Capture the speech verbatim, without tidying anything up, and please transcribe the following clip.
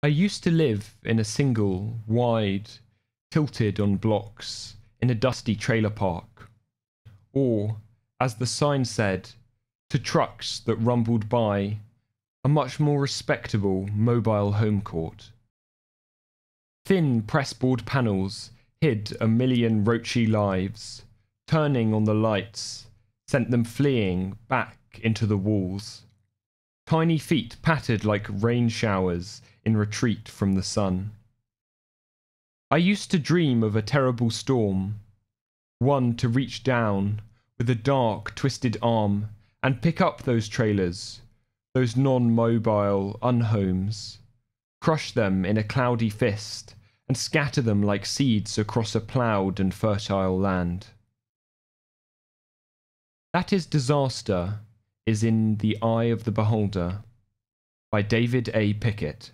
I used to live in a single, wide, tilted on blocks, in a dusty trailer park, or, as the sign said, to trucks that rumbled by, a much more respectable mobile home court. Thin pressboard panels hid a million roachy lives, turning on the lights, sent them fleeing back into the walls. Tiny feet pattered like rain showers in retreat from the sun. I used to dream of a terrible storm, one to reach down with a dark, twisted arm and pick up those trailers, those non-mobile unhomes, crush them in a cloudy fist and scatter them like seeds across a ploughed and fertile land. That is Disaster is in the Eye of the Beholder by David A Pickett.